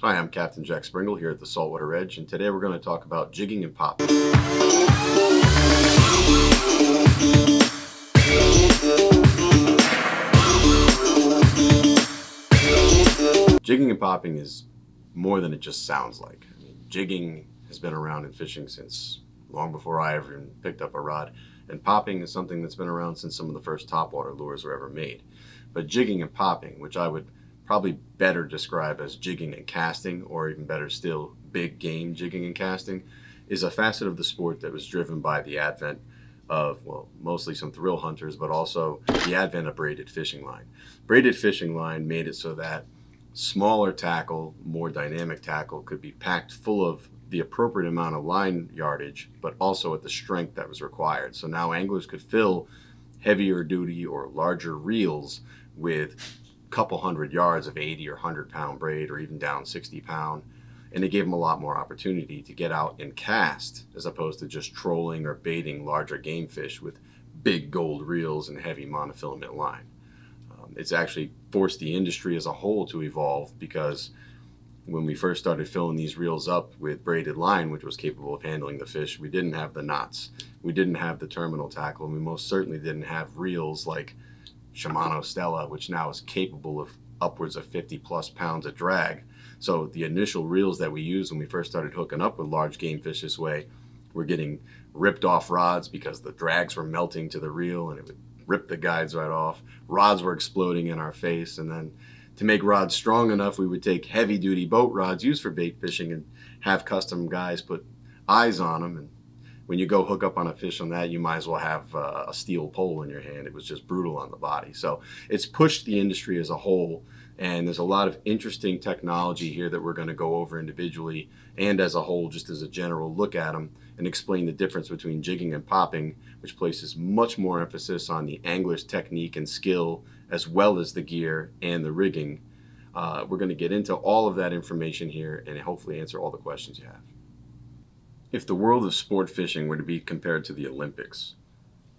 Hi, I'm Captain Jack Sprengel here at The Saltwater Edge, and today we're going to talk about jigging and popping. Jigging and popping is more than it just sounds like. I mean, jigging has been around in fishing since long before I ever even picked up a rod, and popping is something that's been around since some of the first topwater lures were ever made. But jigging and popping, which I would probably better describe as jigging and casting, or even better still, big game jigging and casting, is a facet of the sport that was driven by the advent of, well, mostly some thrill hunters, but also the advent of braided fishing line. Braided fishing line made it so that smaller tackle, more dynamic tackle could be packed full of the appropriate amount of line yardage, but also at the strength that was required. So now anglers could fill heavier duty or larger reels with couple hundred yards of 80 or 100 pound braid, or even down 60 pound, and it gave them a lot more opportunity to get out and cast as opposed to just trolling or baiting larger game fish with big gold reels and heavy monofilament line. It's actually forced the industry as a whole to evolve, because when we first started filling these reels up with braided line, which was capable of handling the fish, we didn't have the knots, we didn't have the terminal tackle, and we most certainly didn't have reels like Shimano Stella, which now is capable of upwards of 50 plus pounds of drag. So the initial reels that we used when we first started hooking up with large game fish this way were getting ripped off rods because the drags were melting to the reel and it would rip the guides right off. Rods were exploding in our face, and then to make rods strong enough, we would take heavy duty boat rods used for bait fishing and have custom guys put eyes on them, and when you go hook up on a fish on that, you might as well have a steel pole in your hand. It was just brutal on the body. So it's pushed the industry as a whole, and there's a lot of interesting technology here that we're going to go over individually and as a whole, just as a general look at them, and explain the difference between jigging and popping, which places much more emphasis on the angler's technique and skill, as well as the gear and the rigging. We're going to get into all of that information here and hopefully answer all the questions you have. If the world of sport fishing were to be compared to the Olympics,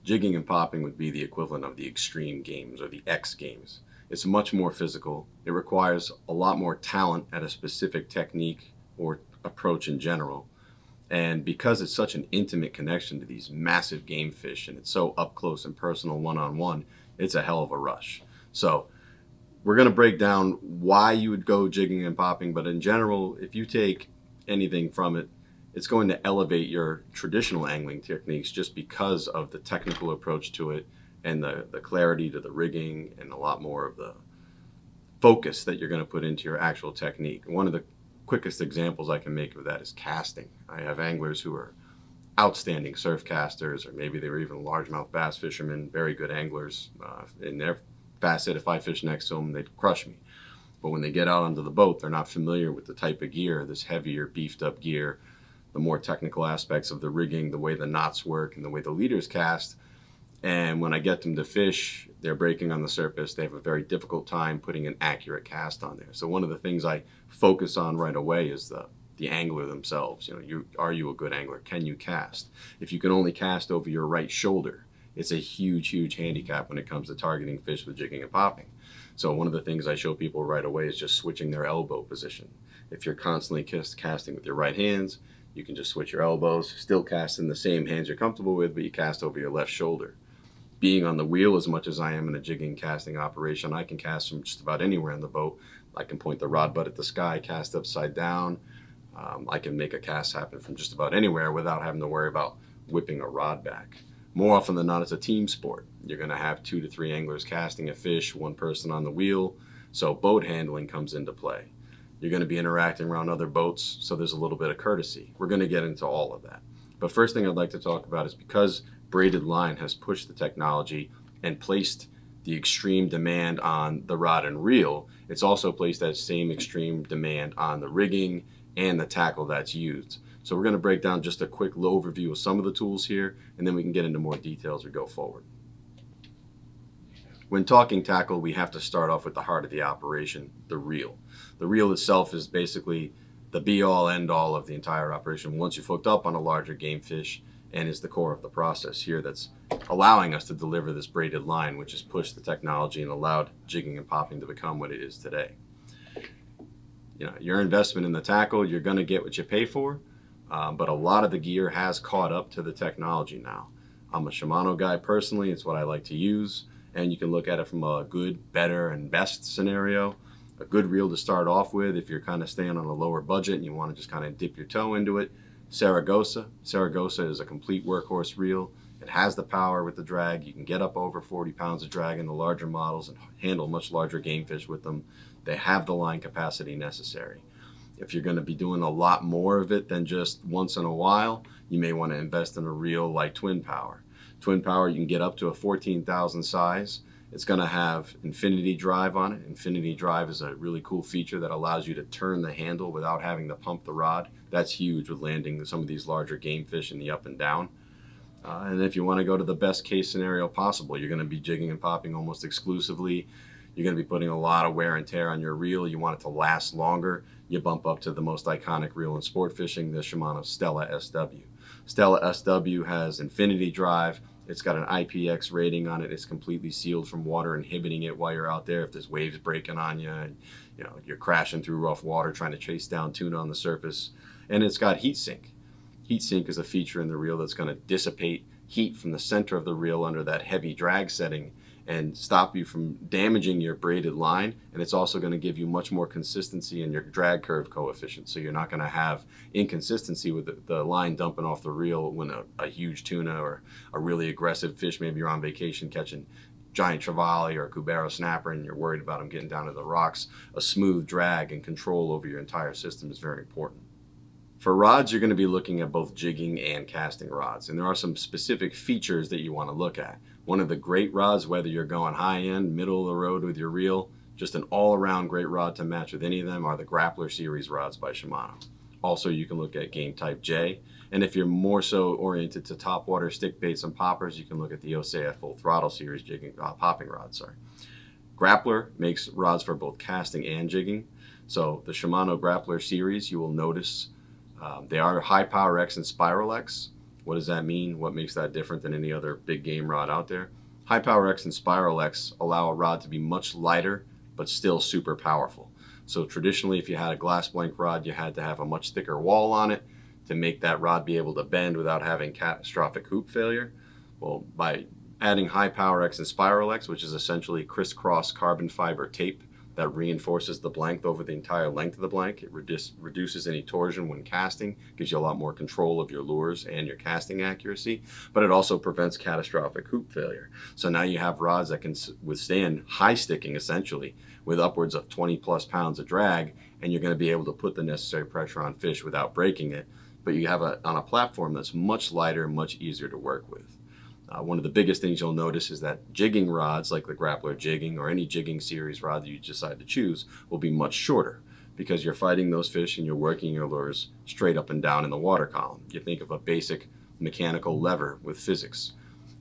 jigging and popping would be the equivalent of the extreme games or the X Games. It's much more physical. It requires a lot more talent at a specific technique or approach in general. And because it's such an intimate connection to these massive game fish, and it's so up close and personal one-on-one, it's a hell of a rush. So we're going to break down why you would go jigging and popping, but in general, if you take anything from it, it's going to elevate your traditional angling techniques just because of the technical approach to it and the clarity to the rigging and a lot more of the focus that you're going to put into your actual technique. One of the quickest examples I can make of that is casting. I have anglers who are outstanding surf casters, or maybe they were even largemouth bass fishermen, very good anglers in their facet. If I fish next to them, they'd crush me. But when they get out onto the boat, they're not familiar with the type of gear, this heavier, beefed up gear, the more technical aspects of the rigging, the way the knots work, and the way the leaders cast. And when I get them to fish, they're breaking on the surface. They have a very difficult time putting an accurate cast on there. So one of the things I focus on right away is the angler themselves. You know, are you a good angler? Can you cast? If you can only cast over your right shoulder, it's a huge, huge handicap when it comes to targeting fish with jigging and popping. So one of the things I show people right away is just switching their elbow position. If you're constantly casting with your right hands, you can just switch your elbows, still cast in the same hands you're comfortable with, but you cast over your left shoulder. Being on the wheel as much as I am in a jigging casting operation, I can cast from just about anywhere in the boat. I can point the rod butt at the sky, cast upside down. I can make a cast happen from just about anywhere without having to worry about whipping a rod back. More often than not, it's a team sport. You're going to have 2 to 3 anglers casting a fish, one person on the wheel, so boat handling comes into play. You're going to be interacting around other boats, so there's a little bit of courtesy. We're going to get into all of that. But first thing I'd like to talk about is, because braided line has pushed the technology and placed the extreme demand on the rod and reel, it's also placed that same extreme demand on the rigging and the tackle that's used. So we're going to break down just a quick overview of some of the tools here, and then we can get into more details as we go forward. When talking tackle, we have to start off with the heart of the operation, the reel. The reel itself is basically the be-all, end-all of the entire operation once you've hooked up on a larger game fish, and is the core of the process here that's allowing us to deliver this braided line, which has pushed the technology and allowed jigging and popping to become what it is today. you know, your investment in the tackle, you're going to get what you pay for. But a lot of the gear has caught up to the technology now. I'm a Shimano guy personally. It's what I like to use. And you can look at it from a good, better, and best scenario. A good reel to start off with if you're kind of staying on a lower budget and you want to just kind of dip your toe into it. Saragosa. Saragosa is a complete workhorse reel. It has the power with the drag. You can get up over 40 pounds of drag in the larger models and handle much larger game fish with them. They have the line capacity necessary. If you're going to be doing a lot more of it than just once in a while, you may want to invest in a reel like Twin Power. Twin Power, you can get up to a 14,000 size. It's going to have infinity drive on it. Infinity drive is a really cool feature that allows you to turn the handle without having to pump the rod. That's huge with landing some of these larger game fish in the up and down. And if you want to go to the best case scenario possible, you're going to be jigging and popping almost exclusively. You're going to be putting a lot of wear and tear on your reel. You want it to last longer. You bump up to the most iconic reel in sport fishing, the Shimano Stella SW. Stella SW has infinity drive. It's got an IPX rating on it. It's completely sealed from water, inhibiting it while you're out there. If there's waves breaking on you, and, you know, you're crashing through rough water trying to chase down tuna on the surface. And it's got heat sink. Heat sink is a feature in the reel that's going to dissipate heat from the center of the reel under that heavy drag setting and stop you from damaging your braided line. And it's also going to give you much more consistency in your drag curve coefficient. So you're not going to have inconsistency with the line dumping off the reel when a huge tuna or a really aggressive fish, maybe you're on vacation catching giant trevally or cubero snapper and you're worried about them getting down to the rocks. A smooth drag and control over your entire system is very important. For rods, you're going to be looking at both jigging and casting rods, and there are some specific features that you want to look at. One of the great rods, whether you're going high end, middle of the road with your reel, just an all around great rod to match with any of them are the Grappler Series rods by Shimano. Also, you can look at Game Type J, and if you're more so oriented to topwater, stick baits, and poppers, you can look at the OSAF Full Throttle Series jigging, popping rods. Grappler makes rods for both casting and jigging, so the Shimano Grappler Series, you will notice they are High Power X and Spiral X. What does that mean? What makes that different than any other big game rod out there? High Power X and Spiral X allow a rod to be much lighter, but still super powerful. So traditionally, if you had a glass blank rod, you had to have a much thicker wall on it to make that rod be able to bend without having catastrophic hoop failure. Well, by adding High Power X and Spiral X, which is essentially crisscross carbon fiber tape, that reinforces the blank over the entire length of the blank. It reduces any torsion when casting, gives you a lot more control of your lures and your casting accuracy, but it also prevents catastrophic hoop failure. So now you have rods that can withstand high sticking essentially with upwards of 20 plus pounds of drag, and you're going to be able to put the necessary pressure on fish without breaking it, but you have it on a platform that's much lighter and much easier to work with. One of the biggest things you'll notice is that jigging rods like the Grappler Jigging or any jigging series rod that you decide to choose will be much shorter because you're fighting those fish and you're working your lures straight up and down in the water column. You think of a basic mechanical lever with physics.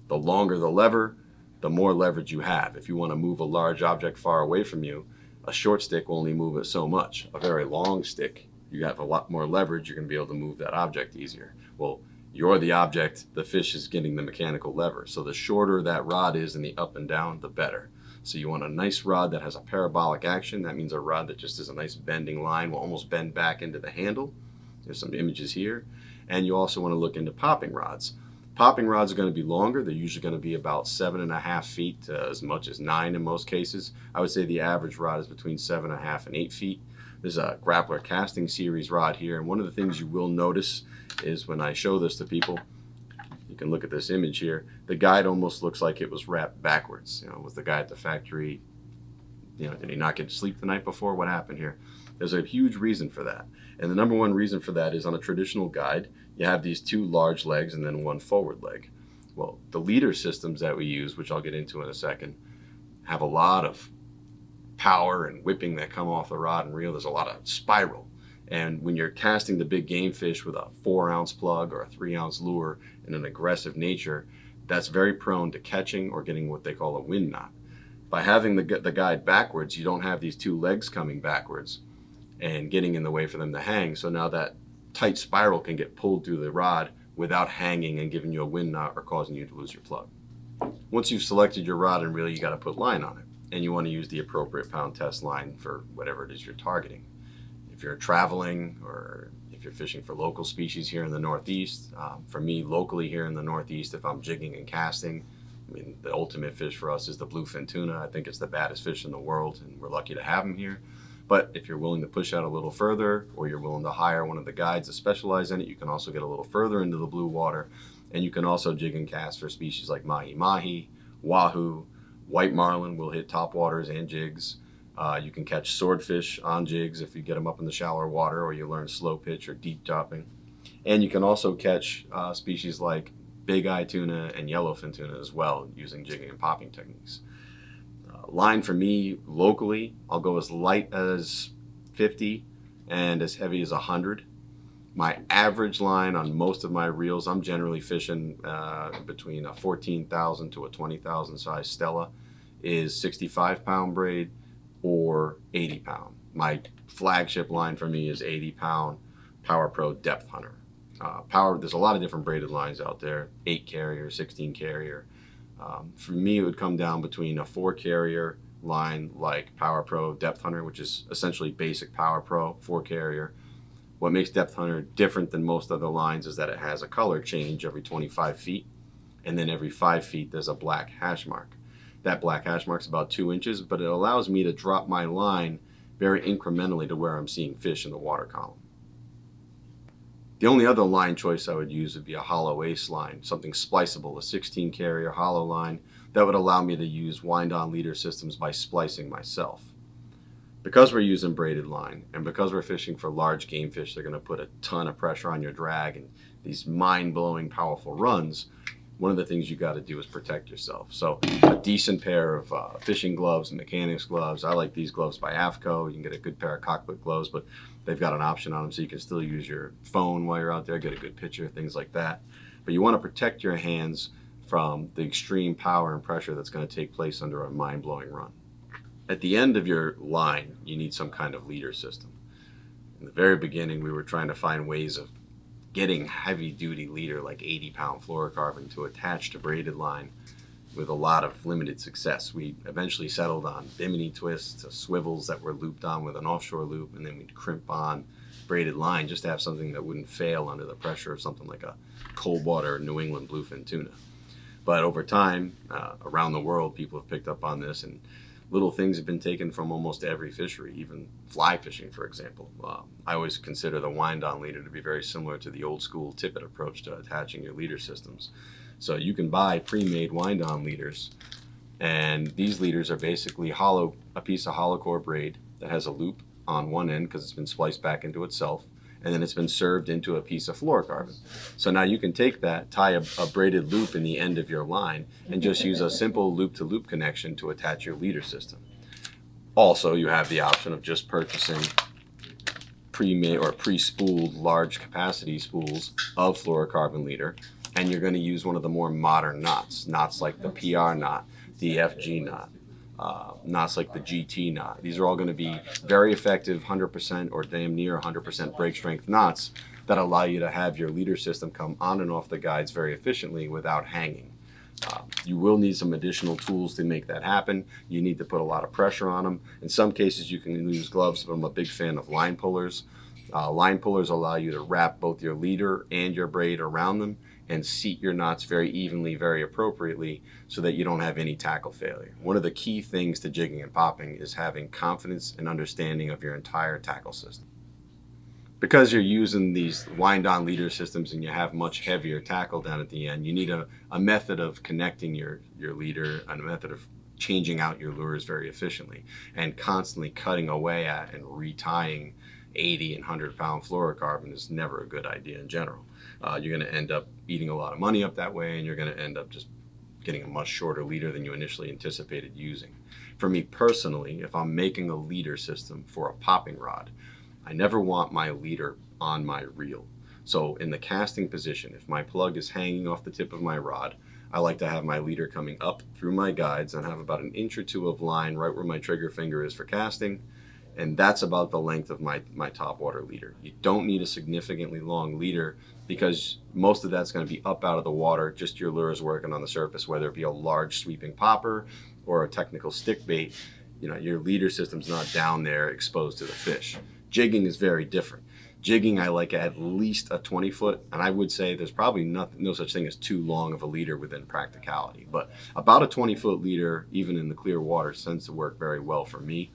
The longer the lever, the more leverage you have. If you want to move a large object far away from you, a short stick will only move it so much. A very long stick, you have a lot more leverage. You're going to be able to move that object easier. Well, you're the object, the fish is getting the mechanical lever. So the shorter that rod is in the up and down, the better. So you want a nice rod that has a parabolic action. That means a rod that just is a nice bending line, will almost bend back into the handle. There's some images here. And you also want to look into popping rods. Popping rods are going to be longer. They're usually going to be about 7.5 feet to as much as 9 in most cases. I would say the average rod is between 7.5 and 8 feet. There's a Grappler Casting Series rod here, and one of the things you will notice is when I show this to people, you can look at this image here, the guide almost looks like it was wrapped backwards. You know, was the guy at the factory, you know, did he not get to sleep the night before? What happened here? There's a huge reason for that, and the number one reason for that is on a traditional guide, you have these two large legs and then one forward leg. Well, the leader systems that we use, which I'll get into in a second, have a lot of power and whipping that come off the rod and reel. There's a lot of spiral. And when you're casting the big game fish with a 4-ounce plug or a 3-ounce lure in an aggressive nature, that's very prone to catching or getting what they call a wind knot. By having the guide backwards, you don't have these two legs coming backwards and getting in the way for them to hang. So now that tight spiral can get pulled through the rod without hanging and giving you a wind knot or causing you to lose your plug. Once you've selected your rod and reel, you got to put line on it. And you want to use the appropriate pound test line for whatever it is you're targeting. if you're traveling or if you're fishing for local species here in the Northeast. For me, locally here in the Northeast, if I'm jigging and casting, I mean, the ultimate fish for us is the bluefin tuna. I think it's the baddest fish in the world, and we're lucky to have them here. But if you're willing to push out a little further, or you're willing to hire one of the guides to specialize in it, you can also get a little further into the blue water. And you can also jig and cast for species like mahi-mahi, wahoo, white marlin will hit topwaters and jigs. You can catch swordfish on jigs if you get them up in the shallower water, or you learn slow pitch or deep dropping. And you can also catch species like big eye tuna and yellowfin tuna as well, using jigging and popping techniques. Line for me locally, I'll go as light as 50 and as heavy as 100. My average line on most of my reels, I'm generally fishing between a 14,000 to a 20,000 size Stella, is 65 pound braid or 80 pound. My flagship line for me is 80 pound PowerPro Depth Hunter. There's a lot of different braided lines out there, 8 carrier, 16 carrier. For me, it would come down between a 4 carrier line like PowerPro Depth Hunter, which is essentially basic PowerPro 4 carrier. What makes Depth Hunter different than most other lines is that it has a color change every 25 feet, and then every 5 feet there's a black hash mark. That black hash mark's about 2 inches, but it allows me to drop my line very incrementally to where I'm seeing fish in the water column. The only other line choice I would use would be a hollow ace line, something spliceable, a 16 carrier hollow line that would allow me to use wind-on leader systems by splicing myself. Because we're using braided line, and because we're fishing for large game fish, they're going to put a ton of pressure on your drag and these mind-blowing powerful runs. One of the things you got to do is protect yourself. So a decent pair of fishing gloves, mechanics gloves. I like these gloves by AFTCO. You can get a good pair of cockpit gloves, but they've got an option on them so you can still use your phone while you're out there, get a good picture, things like that. But you want to protect your hands from the extreme power and pressure that's going to take place under a mind-blowing run. At the end of your line, you need some kind of leader system. In the very beginning, we were trying to find ways of getting heavy-duty leader like 80-pound fluorocarbon to attach to braided line with a lot of limited success. We eventually settled on bimini twists, swivels that were looped on with an offshore loop, and then we'd crimp on braided line just to have something that wouldn't fail under the pressure of something like a cold water New England bluefin tuna. But over time, around the world, people have picked up on this, and little things have been taken from almost every fishery, even fly fishing, for example. I always consider the wind-on leader to be very similar to the old-school tippet approach to attaching your leader systems. So you can buy pre-made wind-on leaders, and these leaders are basically hollow, a piece of hollow core braid that has a loop on one end because it's been spliced back into itself, and then it's been served into a piece of fluorocarbon. So now you can take that, tie a braided loop in the end of your line, and just use a simple loop-to-loop connection to attach your leader system. Also, you have the option of just purchasing pre-made or pre-spooled large capacity spools of fluorocarbon leader, and you're going to use one of the more modern knots like the PR knot, the FG knot. Knots like the GT knot. These are all going to be very effective 100% or damn near 100% break strength knots that allow you to have your leader system come on and off the guides very efficiently without hanging. You will need some additional tools to make that happen. You need to put a lot of pressure on them. In some cases you can use gloves, but I'm a big fan of line pullers. Line pullers allow you to wrap both your leader and your braid around them and seat your knots very evenly, very appropriately, so that you don't have any tackle failure. One of the key things to jigging and popping is having confidence and understanding of your entire tackle system. Because you're using these wind-on leader systems and you have much heavier tackle down at the end, you need a method of connecting your leader, and a method of changing out your lures very efficiently, and constantly cutting away at and retying 80 and 100-pound fluorocarbon is never a good idea in general. You're going to end up eating a lot of money up that way, and you're going to end up just getting a much shorter leader than you initially anticipated using. For me personally, if I'm making a leader system for a popping rod, I never want my leader on my reel. So in the casting position, if my plug is hanging off the tip of my rod, I like to have my leader coming up through my guides and have about 1 or 2 inches of line right where my trigger finger is for casting. And that's about the length of my topwater leader. You don't need a significantly long leader because most of that's going to be up out of the water, just your lure is working on the surface, whether it be a large sweeping popper or a technical stick bait. You know, your leader system's not down there exposed to the fish. Jigging is very different. Jigging, I like at least a 20-foot, and I would say there's probably no such thing as too long of a leader within practicality, but about a 20-foot leader, even in the clear water, tends to work very well for me,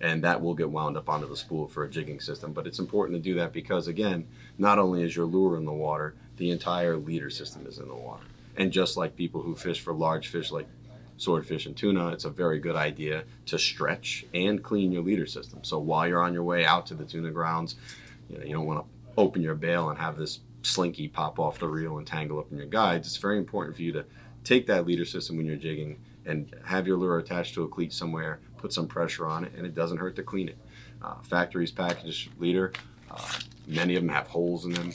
and that will get wound up onto the spool for a jigging system. But it's important to do that because, again, not only is your lure in the water, the entire leader system is in the water. And just like people who fish for large fish like swordfish and tuna, it's a very good idea to stretch and clean your leader system. So while you're on your way out to the tuna grounds, you know, you don't want to open your bail and have this slinky pop off the reel and tangle up in your guides. It's very important for you to take that leader system when you're jigging and have your lure attached to a cleat somewhere, put some pressure on it, and it doesn't hurt to clean it. Factory's packaged leader, many of them have holes in them.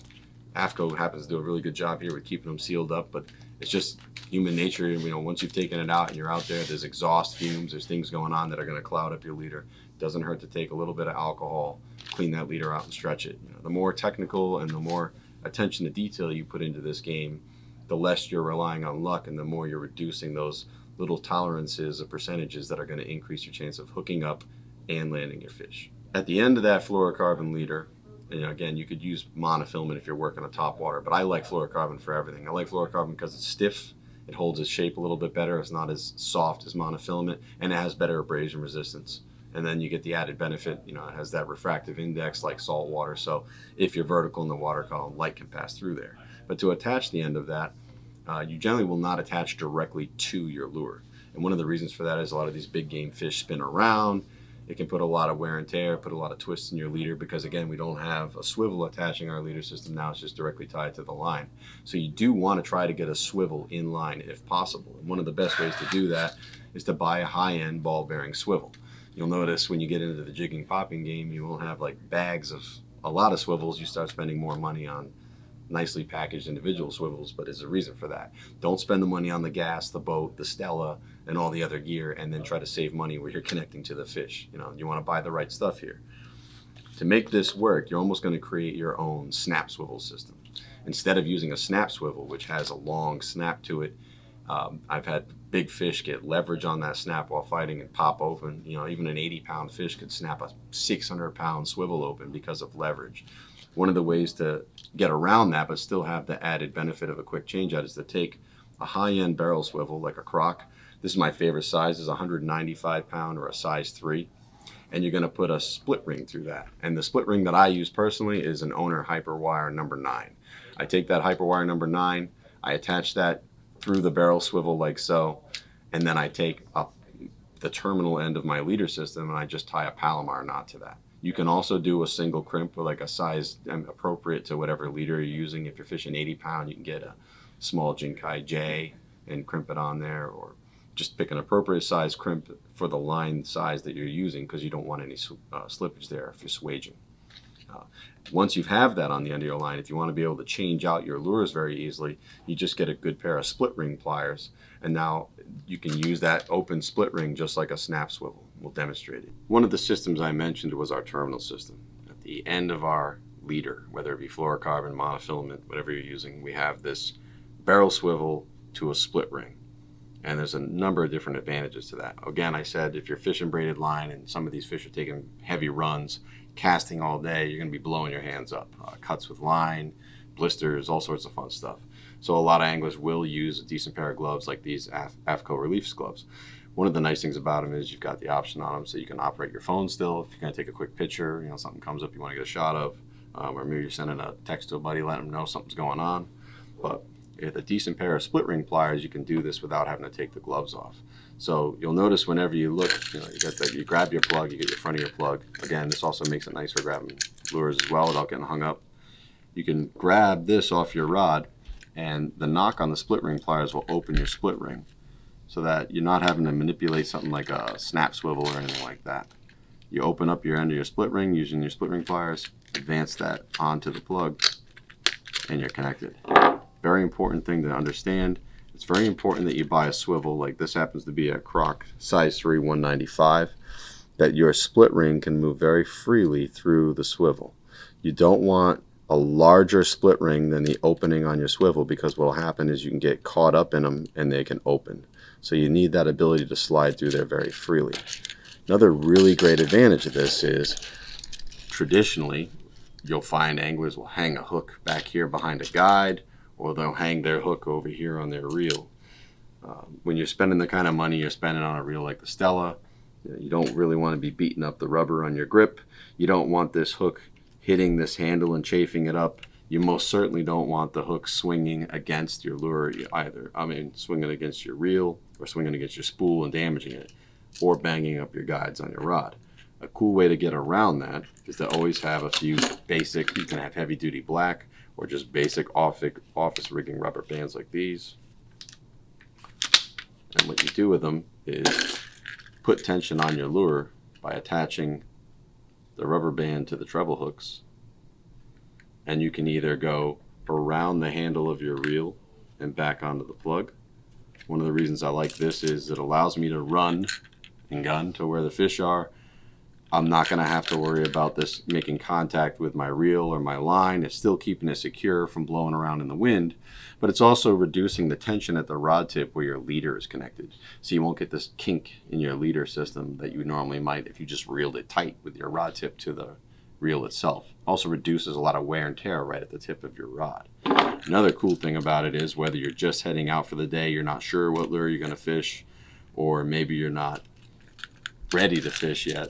AFTCO happens to do a really good job here with keeping them sealed up, but it's just human nature. You know, once you've taken it out and you're out there, there's exhaust fumes, there's things going on that are going to cloud up your leader. It doesn't hurt to take a little bit of alcohol, clean that leader out and stretch it. You know, the more technical and the more attention to detail you put into this game, the less you're relying on luck and the more you're reducing those little tolerances of percentages that are going to increase your chance of hooking up and landing your fish. At the end of that fluorocarbon leader, you know, again, you could use monofilament if you're working on top water, but I like fluorocarbon for everything. I like fluorocarbon because it's stiff, it holds its shape a little bit better, it's not as soft as monofilament, and it has better abrasion resistance. And then you get the added benefit, you know, it has that refractive index like salt water, so if you're vertical in the water column, light can pass through there. But to attach the end of that, you generally will not attach directly to your lure. And one of the reasons for that is a lot of these big game fish spin around. It can put a lot of wear and tear, put a lot of twists in your leader because, again, we don't have a swivel attaching our leader system now. It's just directly tied to the line. So you do want to try to get a swivel in line if possible. And one of the best ways to do that is to buy a high-end ball-bearing swivel. You'll notice when you get into the jigging popping game, you won't have like bags of a lot of swivels. You start spending more money on nicely packaged individual swivels, but there's a reason for that. Don't spend the money on the gas, the boat, the Stella, and all the other gear, and then try to save money where you're connecting to the fish. You know, you want to buy the right stuff here. To make this work, you're almost going to create your own snap swivel system. Instead of using a snap swivel, which has a long snap to it, I've had big fish get leverage on that snap while fighting and pop open. You know, even an 80-pound fish could snap a 600-pound swivel open because of leverage. One of the ways to get around that but still have the added benefit of a quick change out is to take a high-end barrel swivel like a Croc. This is my favorite size, is 195-pound or a size 3, and you're going to put a split ring through that. And the split ring that I use personally is an Owner Hyperwire number 9. I take that Hyperwire number 9, I attach that through the barrel swivel like so, and then I take up the terminal end of my leader system and I just tie a Palomar knot to that. You can also do a single crimp or like a size appropriate to whatever leader you're using. If you're fishing 80-pound, you can get a small Jinkai J and crimp it on there, or just pick an appropriate size crimp for the line size that you're using because you don't want any slippage there if you're swaging. Once you have that on the end of your line, if you want to be able to change out your lures very easily, you just get a good pair of split ring pliers, and now you can use that open split ring just like a snap swivel. We'll demonstrate it. One of the systems I mentioned was our terminal system. At the end of our leader, whether it be fluorocarbon, monofilament, whatever you're using, we have this barrel swivel to a split ring. And there's a number of different advantages to that. Again, I said if you're fishing braided line and some of these fish are taking heavy runs, casting all day, you're going to be blowing your hands up. Cuts with line, blisters, all sorts of fun stuff. So a lot of anglers will use a decent pair of gloves like these AFTCO Reliefs gloves. One of the nice things about them is you've got the option on them so you can operate your phone still. If you're going to take a quick picture, you know, something comes up you want to get a shot of, or maybe you're sending a text to a buddy letting them know something's going on. But with a decent pair of split ring pliers, you can do this without having to take the gloves off. So you'll notice whenever you look, you know, you grab your plug, you get your front of your plug. Again, this also makes it nice for grabbing lures as well without getting hung up. You can grab this off your rod, and the knock on the split ring pliers will open your split ring so that you're not having to manipulate something like a snap swivel or anything like that. You open up your end of your split ring using your split ring pliers, advance that onto the plug, and you're connected. Very important thing to understand. It's very important that you buy a swivel, like this happens to be a Croc size 3 195, that your split ring can move very freely through the swivel. You don't want a larger split ring than the opening on your swivel because what will happen is you can get caught up in them and they can open. So you need that ability to slide through there very freely. Another really great advantage of this is traditionally, you'll find anglers will hang a hook back here behind a guide, or they'll hang their hook over here on their reel. When you're spending the kind of money you're spending on a reel like the Stella, you don't really want to be beating up the rubber on your grip. You don't want this hook hitting this handle and chafing it up. You most certainly don't want the hook swinging against your lure either. I mean, swinging against your reel or swinging against your spool and damaging it, or banging up your guides on your rod. A cool way to get around that is to always have a few basic, you can have heavy duty black or just basic office rigging rubber bands like these. And what you do with them is put tension on your lure by attaching the rubber band to the treble hooks, and you can either go around the handle of your reel and back onto the plug. One of the reasons I like this is it allows me to run and gun to where the fish are. I'm not going to have to worry about this making contact with my reel or my line. It's still keeping it secure from blowing around in the wind, but it's also reducing the tension at the rod tip where your leader is connected. So you won't get this kink in your leader system that you normally might if you just reeled it tight with your rod tip to the reel itself. Also reduces a lot of wear and tear right at the tip of your rod. Another cool thing about it is whether you're just heading out for the day, you're not sure what lure you're going to fish, or maybe you're not ready to fish yet,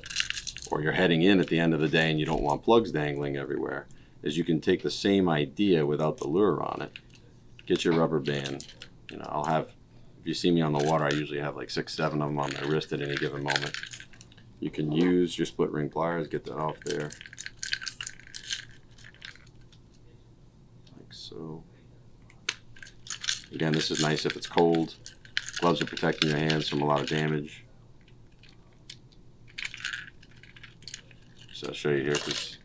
or you're heading in at the end of the day and you don't want plugs dangling everywhere, is you can take the same idea without the lure on it. Get your rubber band. You know, I'll have, if you see me on the water, I usually have like 6, 7 of them on my wrist at any given moment. You can use your split ring pliers, get that off there. Like so. Again, this is nice if it's cold. Gloves are protecting your hands from a lot of damage. I'll show you here because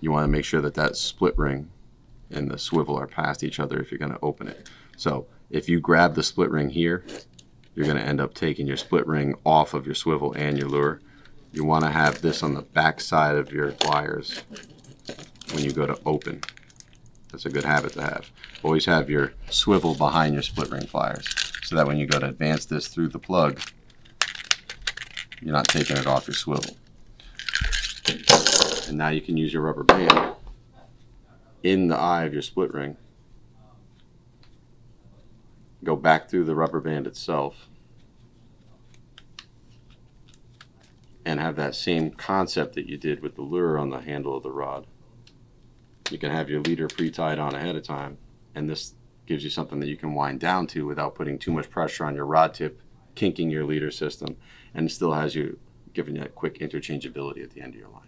you want to make sure that that split ring and the swivel are past each other if you're going to open it. So if you grab the split ring here, you're going to end up taking your split ring off of your swivel and your lure. You want to have this on the back side of your pliers when you go to open. That's a good habit to have. Always have your swivel behind your split ring pliers so that when you go to advance this through the plug, you're not taking it off your swivel. And now you can use your rubber band in the eye of your split ring. Go back through the rubber band itself and have that same concept that you did with the lure on the handle of the rod. You can have your leader pre-tied on ahead of time, and this gives you something that you can wind down to without putting too much pressure on your rod tip, kinking your leader system, and still has you giving you that quick interchangeability at the end of your line.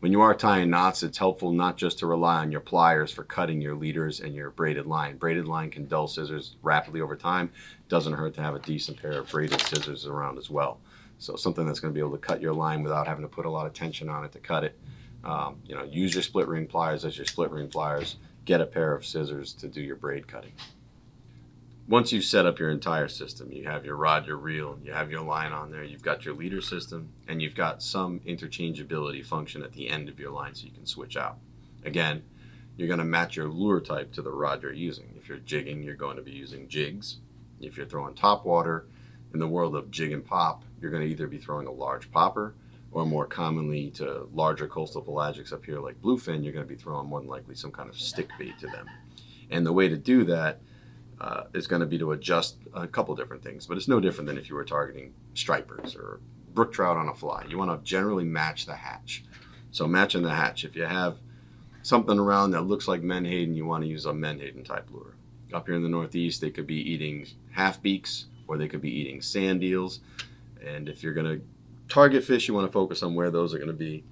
When you are tying knots, it's helpful not just to rely on your pliers for cutting your leaders and your braided line. Braided line can dull scissors rapidly over time. Doesn't hurt to have a decent pair of braided scissors around as well. So something that's going to be able to cut your line without having to put a lot of tension on it to cut it. You know, use your split ring pliers as your split ring pliers. Get a pair of scissors to do your braid cutting. Once you've set up your entire system, you have your rod, your reel, and you have your line on there, you've got your leader system, and you've got some interchangeability function at the end of your line so you can switch out. Again, you're going to match your lure type to the rod you're using. If you're jigging, you're going to be using jigs. If you're throwing top water, in the world of jig and pop, you're going to either be throwing a large popper, or more commonly to larger coastal pelagics up here like bluefin, you're going to be throwing more than likely some kind of stick bait to them. And the way to do that is going to be to adjust a couple different things, but it's no different than if you were targeting stripers or brook trout on a fly. You want to generally match the hatch. So matching the hatch, if you have something around that looks like menhaden, you want to use a menhaden type lure. Up here in the Northeast, they could be eating half beaks, or they could be eating sand eels. And if you're going to target fish, you want to focus on where those are going to be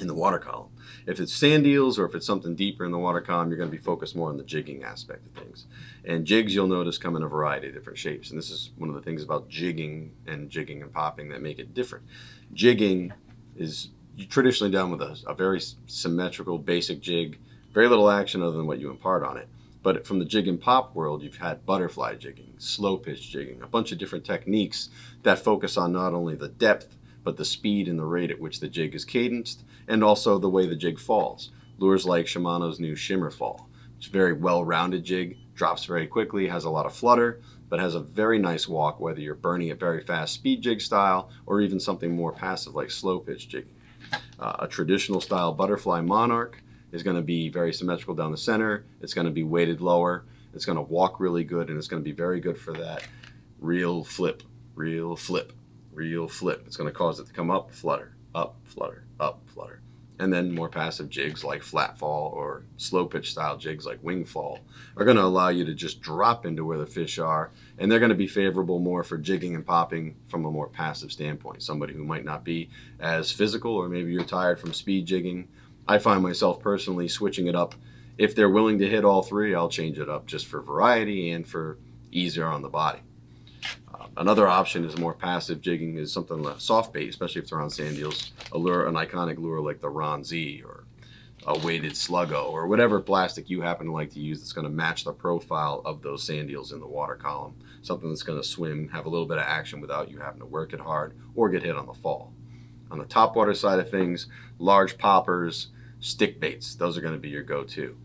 in the water column. If it's sand eels or if it's something deeper in the water column, you're going to be focused more on the jigging aspect of things. And jigs, you'll notice, come in a variety of different shapes. And this is one of the things about jigging and popping that make it different. Jigging is traditionally done with a very symmetrical, basic jig, very little action other than what you impart on it. But from the jig and pop world, you've had butterfly jigging, slow pitch jigging, a bunch of different techniques that focus on not only the depth, but the speed and the rate at which the jig is cadenced, and also the way the jig falls. Lures like Shimano's new Shimmerfall. It's a very well-rounded jig, drops very quickly, has a lot of flutter, but has a very nice walk, whether you're burning it very fast speed jig style, or even something more passive like slow pitch jigging. A traditional style Butterfly Monarch is going to be very symmetrical down the center. It's going to be weighted lower. It's going to walk really good, and it's going to be very good for that real flip, real flip, real flip. It's going to cause it to come up, flutter, up, flutter, up, flutter. And then more passive jigs like flat fall or slow pitch style jigs like wing fall are going to allow you to just drop into where the fish are, and they're going to be favorable more for jigging and popping from a more passive standpoint. Somebody who might not be as physical, or maybe you're tired from speed jigging. I find myself personally switching it up. If they're willing to hit all three, I'll change it up just for variety and for easier on the body. Another option is more passive jigging is something like soft bait, especially if they're on sand eels, a lure, an iconic lure like the Ron Z or a weighted sluggo or whatever plastic you happen to like to use that's going to match the profile of those sand eels in the water column. Something that's going to swim, have a little bit of action without you having to work it hard or get hit on the fall. On the topwater side of things, large poppers, stick baits, those are going to be your go-to.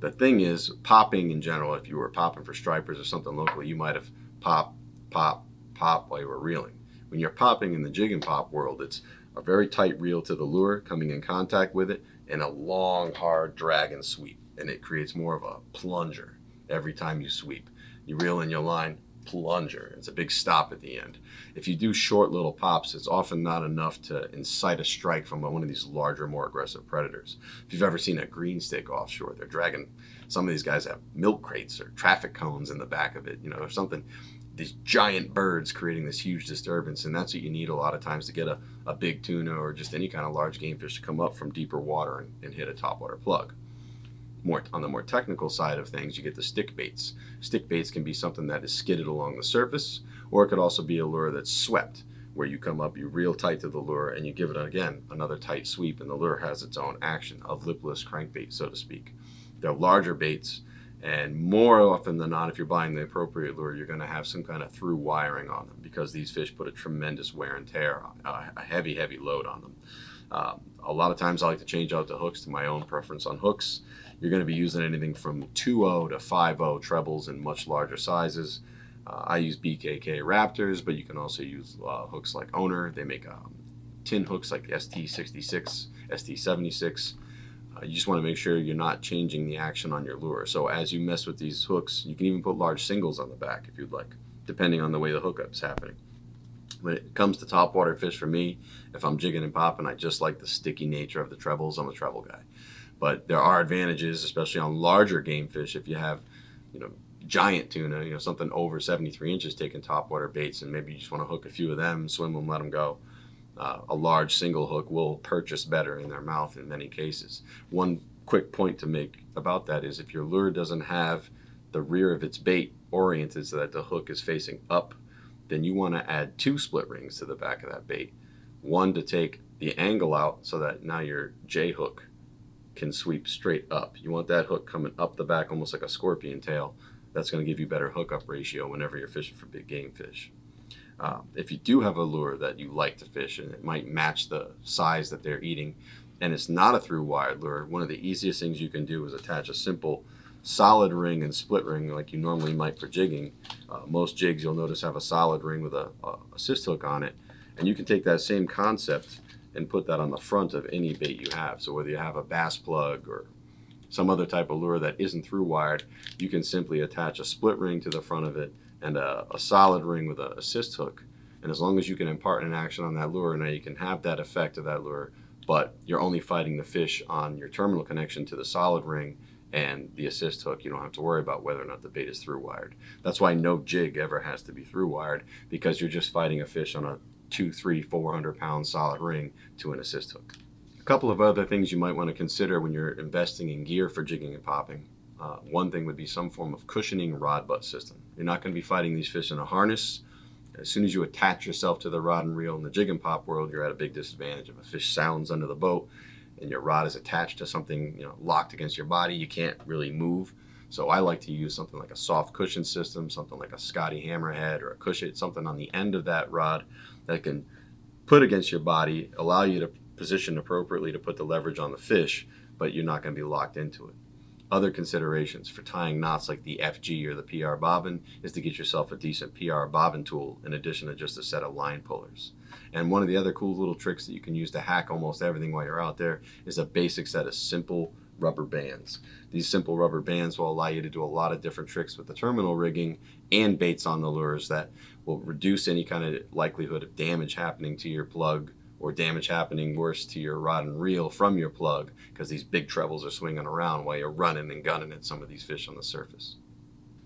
The thing is, popping in general, if you were popping for stripers or something locally, you might have pop, pop, pop while you were reeling. When you're popping in the jig and pop world, it's a very tight reel to the lure coming in contact with it and a long hard drag and sweep, and it creates more of a plunger every time you sweep. You reel in your line, plunger. It's a big stop at the end. If you do short little pops, it's often not enough to incite a strike from one of these larger, more aggressive predators. If you've ever seen a green stick offshore, they're dragging, some of these guys have milk crates or traffic cones in the back of it, you know, or something. These giant birds creating this huge disturbance, and that's what you need a lot of times to get a big tuna or just any kind of large game fish to come up from deeper water and hit a topwater plug. More on the more technical side of things, you get the stick baits. Stick baits can be something that is skidded along the surface, or it could also be a lure that's swept, where you come up, you reel tight to the lure, and you give it again another tight sweep, and the lure has its own action of lipless crankbait, so to speak. They're larger baits. And more often than not, if you're buying the appropriate lure, you're going to have some kind of through wiring on them, because these fish put a tremendous wear and tear, a heavy, heavy load on them. A lot of times I like to change out the hooks to my own preference on hooks. You're going to be using anything from 2.0 to 5.0 trebles in much larger sizes. I use BKK Raptors, but you can also use hooks like Owner. They make tin hooks like the ST66, ST76. You just want to make sure you're not changing the action on your lure. So as you mess with these hooks, you can even put large singles on the back if you'd like, depending on the way the hookup's happening. When it comes to topwater fish, for me, if I'm jigging and popping, I just like the sticky nature of the trebles. I'm a treble guy. But there are advantages, especially on larger game fish, if you have, you know, giant tuna, you know, something over 73 inches taking topwater baits, and maybe you just want to hook a few of them, swim them, let them go. A large single hook will purchase better in their mouth in many cases. One quick point to make about that is if your lure doesn't have the rear of its bait oriented so that the hook is facing up, then you want to add 2 split rings to the back of that bait. One to take the angle out so that now your J hook can sweep straight up. You want that hook coming up the back almost like a scorpion tail. That's going to give you better hookup ratio whenever you're fishing for big game fish. If you do have a lure that you like to fish and it might match the size that they're eating, and it's not a through wired lure, one of the easiest things you can do is attach a simple solid ring and split ring like you normally might for jigging. Most jigs you'll notice have a solid ring with a assist hook on it, and you can take that same concept and put that on the front of any bait you have. So whether you have a bass plug or some other type of lure that isn't through wired, you can simply attach a split ring to the front of it and a solid ring with an assist hook. And as long as you can impart an action on that lure, now you can have that effect of that lure, but you're only fighting the fish on your terminal connection to the solid ring and the assist hook. You don't have to worry about whether or not the bait is through wired. That's why no jig ever has to be through wired, because you're just fighting a fish on a 200, 300, 400 pound solid ring to an assist hook. A couple of other things you might want to consider when you're investing in gear for jigging and popping. One thing would be some form of cushioning rod butt system. You're not going to be fighting these fish in a harness. As soon as you attach yourself to the rod and reel in the jig and pop world, you're at a big disadvantage. If a fish sounds under the boat and your rod is attached to something, you know, locked against your body, you can't really move. So I like to use something like a soft cushion system, something like a Scotty hammerhead or a cushion, something on the end of that rod that can put against your body, allow you to position appropriately to put the leverage on the fish, but you're not going to be locked into it. Other considerations for tying knots like the FG or the PR bobbin is to get yourself a decent PR bobbin tool in addition to just a set of line pullers. And one of the other cool little tricks that you can use to hack almost everything while you're out there is a basic set of simple rubber bands. These simple rubber bands will allow you to do a lot of different tricks with the terminal rigging and baits on the lures that will reduce any kind of likelihood of damage happening to your plug or damage happening worse to your rod and reel from your plug, because these big trebles are swinging around while you're running and gunning at some of these fish on the surface.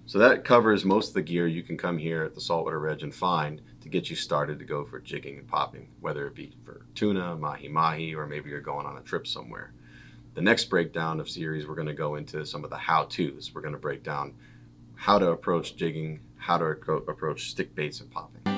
So that covers most of the gear you can come here at the Saltwater Edge and find to get you started to go for jigging and popping, whether it be for tuna, mahi-mahi, or maybe you're going on a trip somewhere. The next breakdown of series, we're going to go into some of the how-tos. We're going to break down how to approach jigging, how to approach stick baits and popping.